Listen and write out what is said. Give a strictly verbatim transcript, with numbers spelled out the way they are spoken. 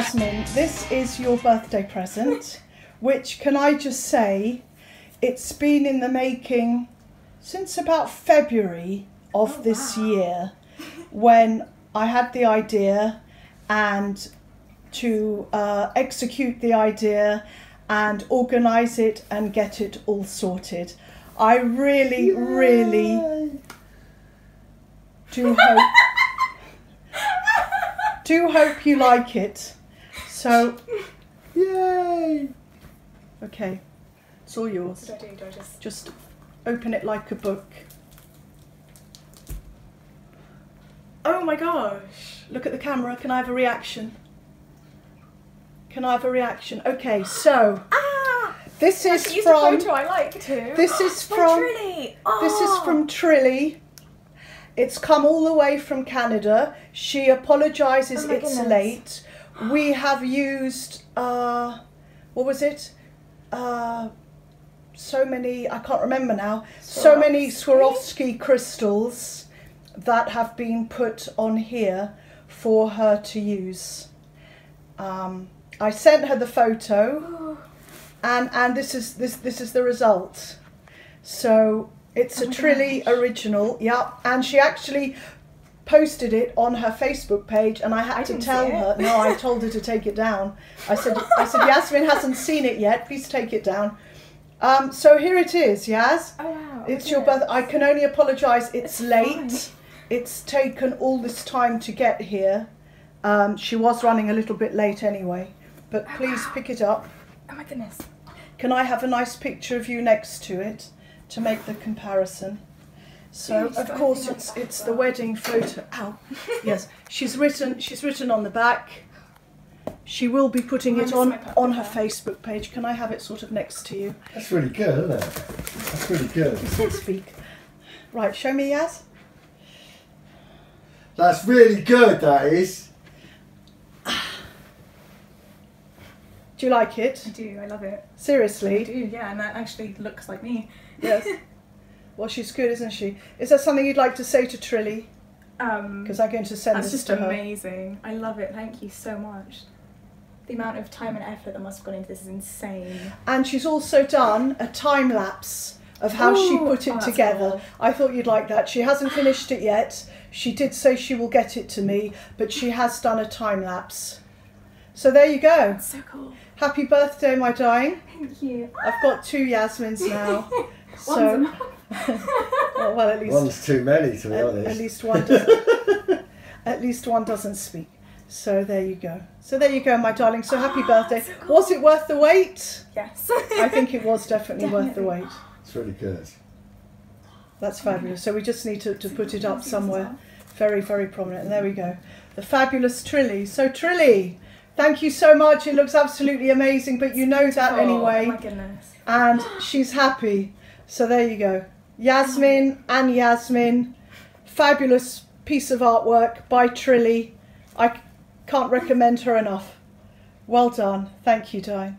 Yasmin, this is your birthday present, which, can I just say, it's been in the making since about February of oh, this wow. year, when I had the idea and to uh, execute the idea and organise it and get it all sorted. I really, Yay. really do hope do hope you like it. So, yay! Okay, it's all yours. What did I do? Do I just... just open it like a book. Oh my gosh! Look at the camera. Can I have a reaction? Can I have a reaction? Okay, so ah, this is from. I use a photo I like too. This is from Trilli. Oh. This is from Trilli. It's come all the way from Canada. She apologises. Oh it's goodness. late. We have used uh, what was it? Uh, so many. I can't remember now. Swarovski. So many Swarovski crystals that have been put on here for her to use. Um, I sent her the photo, and and this is this this is the result. So it's oh a Trilli gosh. original, yeah. And she actually posted it on her Facebook page, and I had I to tell her. No, I told her to take it down. I said I said Yasmin hasn't seen it yet. Please take it down. Um, so here it is, Yas. Oh wow! It's okay. your birth. I can only apologise. It's, it's late. Fine. It's taken all this time to get here. Um, she was running a little bit late anyway. But please pick it up. Oh my goodness. Can I have a nice picture of you next to it to make the comparison? So of course it's it's the wedding photo. Ow. Yes. She's written she's written on the back. She will be putting it on on her Facebook page. Can I have it sort of next to you? That's really good, isn't it? That's really good. You can't speak. Right, show me, Yas. That's really good, that is. Do you like it? I do, I love it. Seriously? I do, yeah, and that actually looks like me. Yes. Well, she's good, isn't she? Is there something you'd like to say to Trilli? Um, Because I'm going to send this to her. That's just amazing. I love it, thank you so much. The amount of time and effort that must have gone into this is insane. And she's also done a time lapse of how Ooh, she put it oh, together. Cool. I thought you'd like that. She hasn't finished it yet. She did say she will get it to me, but she has done a time lapse. So there you go. That's so cool. Happy birthday, my darling. Thank you. I've got two Yasmins now. so, One's enough. well, well, at least one's too many, to be at, honest. At least one doesn't. At least one doesn't speak. So there you go. So there you go, my darling. So happy birthday. So cool. Was it worth the wait? Yes. I think it was definitely, definitely worth the wait. It's really good. That's fabulous. So we just need to, to put it up somewhere, very, very prominent. And there we go. The fabulous Trilli. So Trilli. Thank you so much. It looks absolutely amazing, but you know that anyway. Oh my goodness. And she's happy. So there you go. Yasmin and Yasmin. Fabulous piece of artwork by Trilli. I can't recommend her enough. Well done. Thank you, Di.